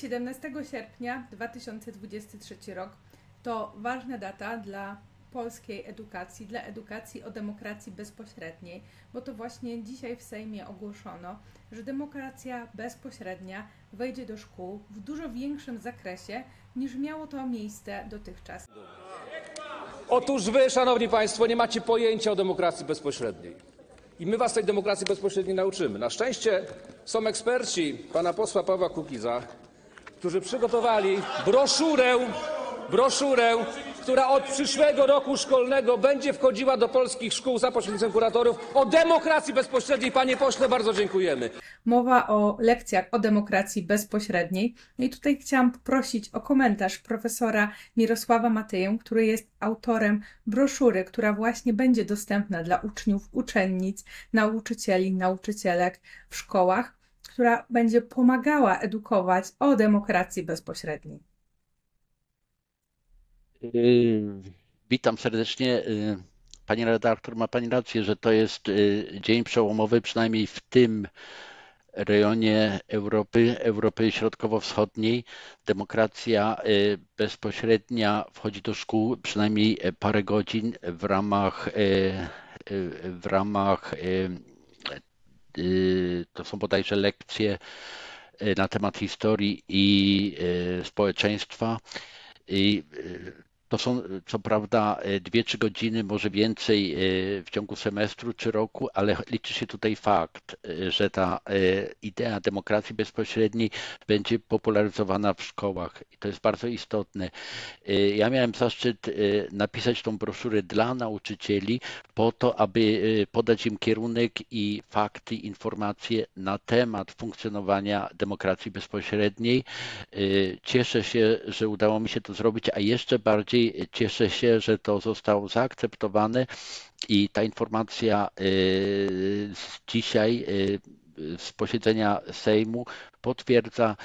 17 sierpnia 2023 rok to ważna data dla polskiej edukacji, dla edukacji o demokracji bezpośredniej, bo to właśnie dzisiaj w Sejmie ogłoszono, że demokracja bezpośrednia wejdzie do szkół w dużo większym zakresie, niż miało to miejsce dotychczas. Otóż wy, szanowni państwo, nie macie pojęcia o demokracji bezpośredniej. I my was tej demokracji bezpośredniej nauczymy. Na szczęście są eksperci pana posła Pawła Kukiza, którzy przygotowali broszurę, która od przyszłego roku szkolnego będzie wchodziła do polskich szkół za pośrednictwem kuratorów o demokracji bezpośredniej. Panie pośle, bardzo dziękujemy. Mowa o lekcjach o demokracji bezpośredniej. No i tutaj chciałam poprosić o komentarz profesora Mirosława Matyję, który jest autorem broszury, która właśnie będzie dostępna dla uczniów, uczennic, nauczycieli, nauczycielek w szkołach, która będzie pomagała edukować o demokracji bezpośredniej. Witam serdecznie. Pani redaktor, ma pani rację, że to jest dzień przełomowy, przynajmniej w tym rejonie Europy, Środkowo-Wschodniej. Demokracja bezpośrednia wchodzi do szkół przynajmniej parę godzin w ramach, to są bodajże lekcje na temat historii i społeczeństwa. I to są co prawda 2-3 godziny, może więcej w ciągu semestru czy roku, ale liczy się tutaj fakt, że ta idea demokracji bezpośredniej będzie popularyzowana w szkołach i to jest bardzo istotne. Ja miałem zaszczyt napisać tą broszurę dla nauczycieli po to, aby podać im kierunek i fakty, informacje na temat funkcjonowania demokracji bezpośredniej. Cieszę się, że udało mi się to zrobić, a jeszcze bardziej cieszę się, że to zostało zaakceptowane i ta informacja z dzisiaj, z posiedzenia Sejmu, potwierdza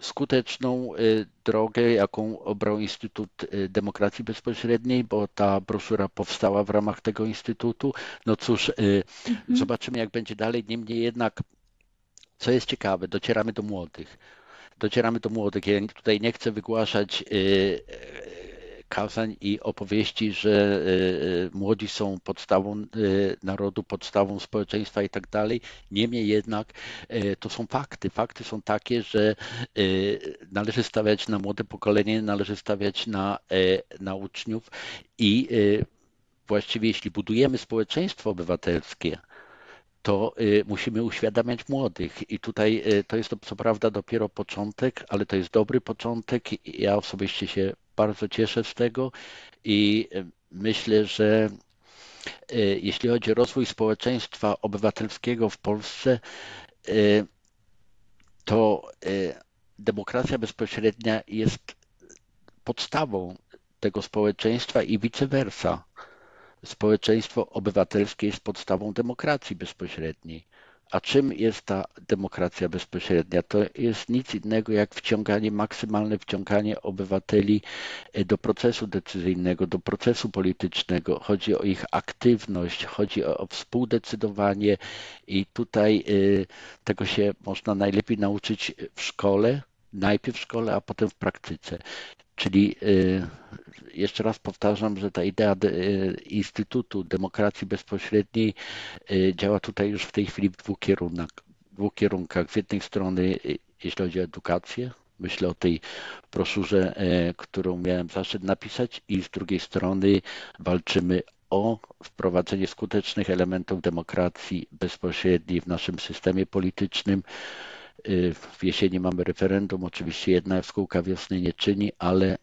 skuteczną drogę, jaką obrał Instytut Demokracji Bezpośredniej, bo ta broszura powstała w ramach tego Instytutu. No cóż, zobaczymy, jak będzie dalej. Niemniej jednak, co jest ciekawe, docieramy do młodych. Ja tutaj nie chcę wygłaszać kazań i opowieści, że młodzi są podstawą narodu, podstawą społeczeństwa i tak dalej. Niemniej jednak to są fakty. Fakty są takie, że należy stawiać na młode pokolenie, należy stawiać na uczniów i właściwie jeśli budujemy społeczeństwo obywatelskie, to musimy uświadamiać młodych. I tutaj to jest co prawda dopiero początek, ale to jest dobry początek. Ja osobiście się bardzo cieszę z tego i myślę, że jeśli chodzi o rozwój społeczeństwa obywatelskiego w Polsce, to demokracja bezpośrednia jest podstawą tego społeczeństwa i vice versa. Społeczeństwo obywatelskie jest podstawą demokracji bezpośredniej. A czym jest ta demokracja bezpośrednia? To jest nic innego jak wciąganie, maksymalne wciąganie obywateli do procesu decyzyjnego, do procesu politycznego. Chodzi o ich aktywność, chodzi o współdecydowanie i tutaj tego się można najlepiej nauczyć w szkole, najpierw w szkole, a potem w praktyce. Czyli jeszcze raz powtarzam, że ta idea Instytutu Demokracji Bezpośredniej działa tutaj już w tej chwili w dwóch kierunkach. Z jednej strony, jeśli chodzi o edukację, myślę o tej broszurze, którą miałem zaszczyt napisać, i z drugiej strony walczymy o wprowadzenie skutecznych elementów demokracji bezpośredniej w naszym systemie politycznym. W jesieni mamy referendum, oczywiście jedna szkółka wiosny nie czyni, ale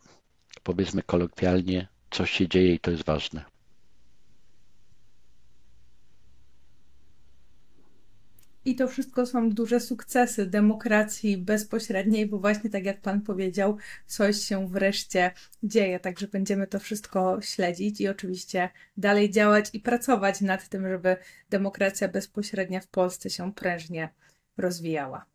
powiedzmy kolokwialnie, coś się dzieje i to jest ważne. I to wszystko są duże sukcesy demokracji bezpośredniej, bo właśnie tak jak pan powiedział, coś się wreszcie dzieje, także będziemy to wszystko śledzić i oczywiście dalej działać i pracować nad tym, żeby demokracja bezpośrednia w Polsce się prężnie rozwijała.